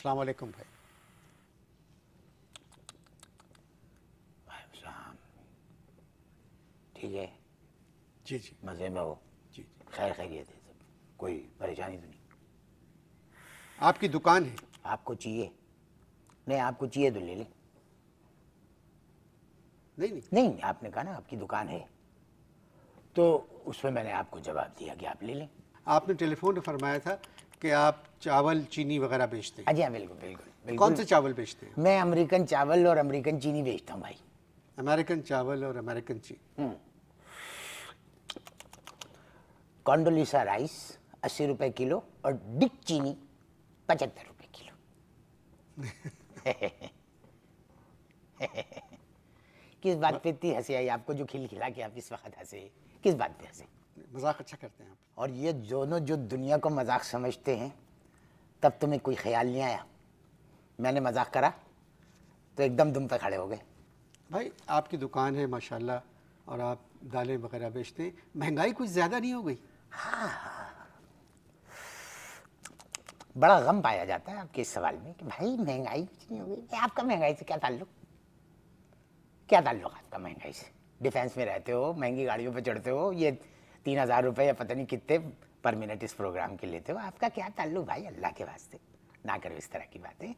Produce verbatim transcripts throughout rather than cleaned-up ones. अस्सलाम वालेकुम भाई। ठीक है जी जी, मज़े में हो जी, खैर खैरियत है सब, कोई परेशानी तो नहीं। आपकी दुकान है, आपको चाहिए? नहीं, आपको चाहिए तो ले ले। नहीं नहीं नहीं, आपने कहा ना आपकी दुकान है, तो उसमें मैंने आपको जवाब दिया कि आप ले लें। आपने टेलीफोन पर फरमाया था कि आप चावल चीनी वगैरह बेचते हैं। जी हाँ, बिल्कुल बिल्कुल। कौन से चावल बेचते हैं? मैं अमेरिकन चावल और अमेरिकन चीनी बेचता हूँ भाई। अमेरिकन चावल और अमेरिकन चीनी। कॉन्डोलीसा राइस अस्सी रुपए किलो और डिक चीनी पचहत्तर रुपए किलो। किस बात पे इतनी हंसी आई आपको, जो खिल खिला के आप इस वक्त हंसे, किस बात पे हंसे? मजाक अच्छा करते हैं आप। और ये दोनों जो दुनिया को मजाक समझते हैं, तब तुम्हें कोई ख्याल नहीं आया मैंने मजाक करा तो एकदम दुम पे खड़े हो गए। भाई आपकी दुकान है माशाल्लाह, और आप दालें वगैरह बेचते हैं, महंगाई कुछ ज़्यादा नहीं हो गई? हाँ, बड़ा गम पाया जाता है आपके इस सवाल में कि भाई महंगाई कुछ नहीं हो गई। आपका महंगाई से क्या ताल्लुक, क्या ताल्लुक आपका महंगाई से? डिफेंस में रहते हो, महंगी गाड़ियों पर चढ़ते हो, ये तीन हज़ार रुपये या पता नहीं कितने पर मिनट इस प्रोग्राम के लेते हो, आपका क्या ताल्लुक भाई? अल्लाह के वास्ते ना करो इस तरह की बातें।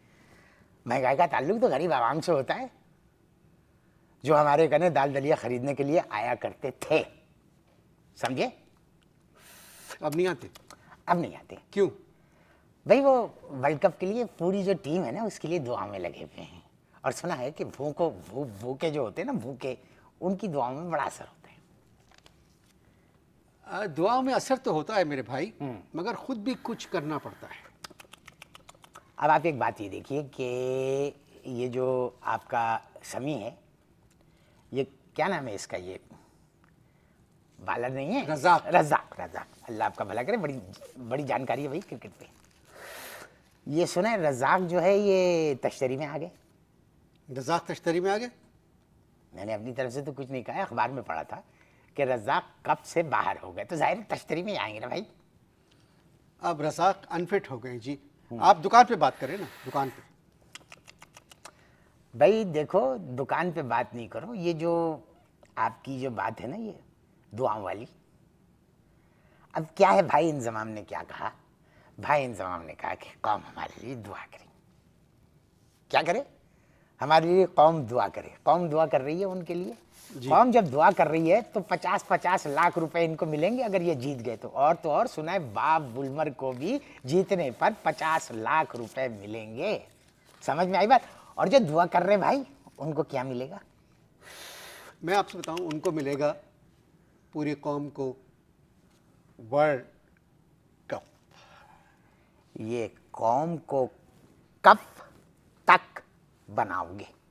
महंगाई का ताल्लुक तो गरीब आवाम से होता है, जो हमारे कने दाल दलिया खरीदने के लिए आया करते थे, समझे? अब नहीं आते। अब नहीं आते क्यों भाई? वो वर्ल्ड कप के लिए पूरी जो टीम है ना, उसके लिए दुआ में लगे हुए हैं, और सुना है कि भूखों भू भूखे जो होते हैं ना, भूखे, उनकी दुआओं में बड़ा असर होता है। आ, दुआओं में असर तो होता है मेरे भाई, मगर खुद भी कुछ करना पड़ता है। अब आप एक बात ये देखिए कि ये जो आपका समी है, ये क्या नाम है इसका, ये बाला नहीं है, रज़ाक। रज़ाक रज़ाक, अल्लाह आपका भला करे, बड़ी बड़ी जानकारी है भाई क्रिकेट पे। ये सुना है रज़ाक जो है ये तश्तरी में आ गए। रज़ाक तश्तरी में आ गए? मैंने अपनी तरफ से तो कुछ नहीं कहा, अखबार में पढ़ा था कि रज़ाक कप से बाहर हो गए, तो ज़ाहिर तश्तरी में आएंगे ना भाई। अब रज़ाक अनफिट हो गए जी। आप दुकान पर बात करें ना, दुकान पर। भाई देखो, दुकान पे बात नहीं करो, ये जो आपकी जो बात है ना, ये दुआओं वाली। अब क्या है भाई, इंज़माम ने क्या कहा? भाई इंज़माम ने कहा कि कौम हमारे लिए दुआ करे। क्या करे? हमारे लिए कौम दुआ करे। कौम दुआ कर रही है उनके लिए। कौम जब दुआ कर रही है तो पचास पचास लाख रुपए इनको मिलेंगे अगर ये जीत गए तो। और तो और सुना है बाब बुलमर को भी जीतने पर पचास लाख रुपए मिलेंगे। समझ में आई बात? और जो दुआ कर रहे भाई, उनको क्या मिलेगा? मैं आपसे बताऊं, उनको मिलेगा पूरी कौम को वर्ल्ड कप। ये कौम को कप तक बनाओगे।